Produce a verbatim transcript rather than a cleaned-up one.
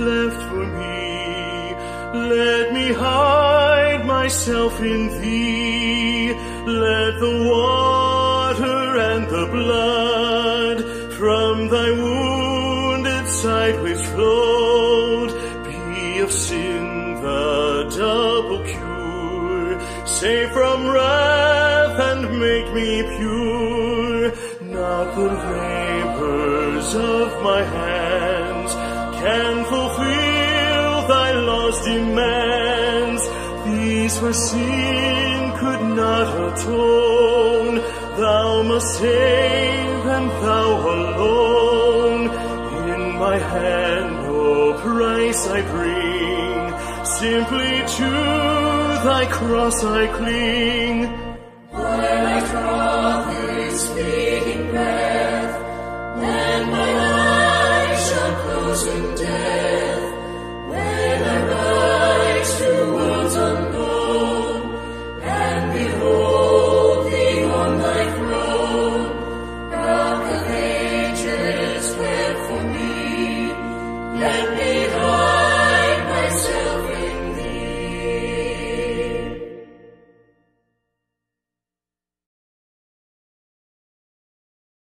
left for me. Let me hide myself in thee. Let the water and the blood from thy wounded side which flowed be of sin the double cure. Save from wrath and make me pure. Not the labors of my hands can fulfill thy law's demands. These where sin could not atone, thou must save and thou alone. In my hand no price I bring, simply to thy cross I cling.